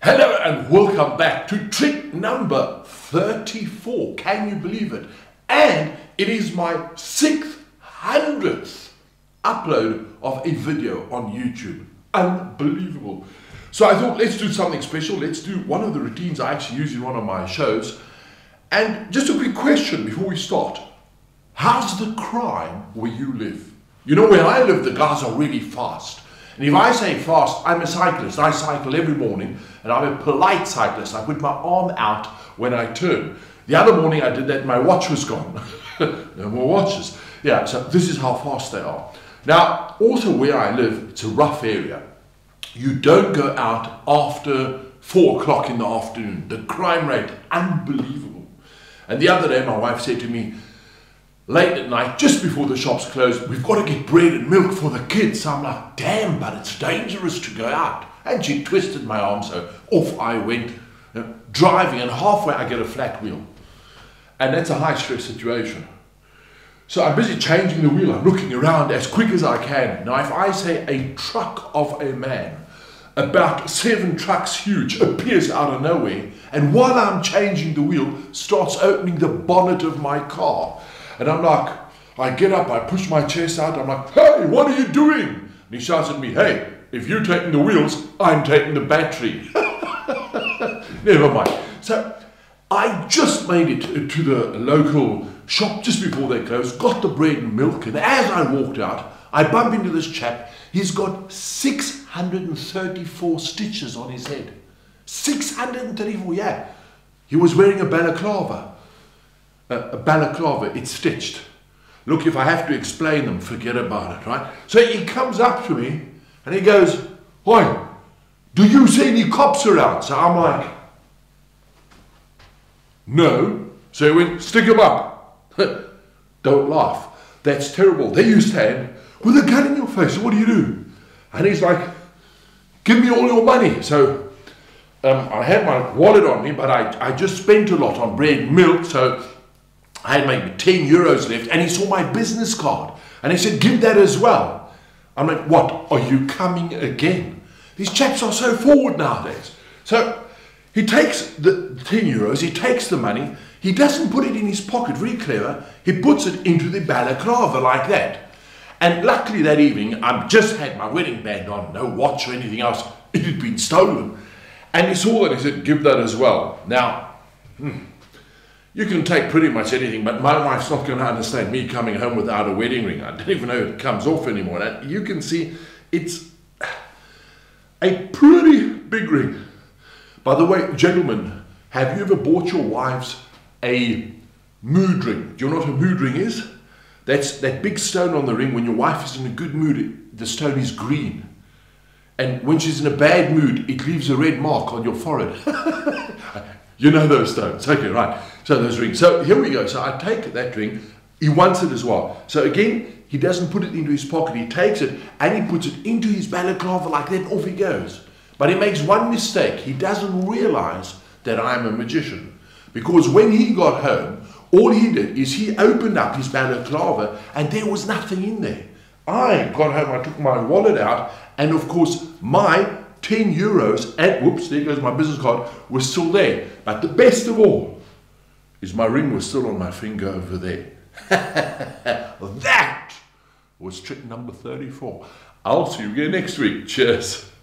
Hello and welcome back to trick number 34. Can you believe it? And it is my 600th upload of a video on YouTube. Unbelievable. So I thought, let's do something special. Let's do one of the routines I actually use in one of my shows. And just a quick question before we start. How's the crime where you live? You know, where I live, the guys are really fast. And if I say fast, I'm a cyclist. I cycle every morning, and I'm a polite cyclist. I put my arm out when I turn. The other morning I did that, my watch was gone. No more watches. Yeah, so this is how fast they are. Now, also where I live, it's a rough area. You don't go out after 4 o'clock in the afternoon. The crime rate, unbelievable. And the other day my wife said to me, late at night, just before the shops close, we've got to get bread and milk for the kids. So I'm like, damn, but it's dangerous to go out. And she twisted my arm, so off I went, you know, driving, and halfway I get a flat wheel. And that's a high-stress situation. So I'm busy changing the wheel. I'm looking around as quick as I can. Now, if I say a truck of a man, about 7 trucks huge, appears out of nowhere, and while I'm changing the wheel, starts opening the bonnet of my car. And I'm like, I get up, I push my chest out, I'm like, hey, what are you doing? And he shouts at me, hey, if you're taking the wheels, I'm taking the battery. Never mind. So I just made it to the local shop just before they closed, got the bread and milk, and as I walked out, I bump into this chap. He's got 634 stitches on his head. 634, yeah. He was wearing a balaclava. A balaclava, it's stitched. Look, if I have to explain them, forget about it, right? So he comes up to me and he goes, "Oi, do you see any cops around?" So I'm like, "No." So he went, "Stick them up." Don't laugh. That's terrible. There you stand with a gun in your face. What do you do? And he's like, "Give me all your money." So I had my wallet on me, but I just spent a lot on bread and milk, so I had maybe 10 euros left, and he saw my business card and he said, "Give that as well." I'm like, "What, are you coming again?" These chaps are so forward nowadays. So he takes the 10 euros, he takes the money, he doesn't put it in his pocket, very clever, he puts it into the balaclava like that. And luckily that evening, I've just had my wedding band on, no watch or anything else, it had been stolen. And he saw that, he said, "Give that as well." Now, you can take pretty much anything, but my wife's not going to understand me coming home without a wedding ring. I don't even know if it comes off anymore. And you can see it's a pretty big ring. By the way, gentlemen, have you ever bought your wives a mood ring? Do you know what a mood ring is? That's that big stone on the ring. When your wife is in a good mood, the stone is green. And when she's in a bad mood, it leaves a red mark on your forehead. You know those stones. Okay, right. So those rings. So here we go. So I take that ring. He wants it as well. So again, he doesn't put it into his pocket. He takes it and he puts it into his balaclava like that. Off he goes. But he makes one mistake. He doesn't realize that I'm a magician. Because when he got home, all he did is he opened up his balaclava and there was nothing in there. I got home, I took my wallet out, and of course my 10 euros and, whoops, there goes my business card, was still there. But the best of all is my ring was still on my finger over there. That was trick number 34. I'll see you again next week. Cheers.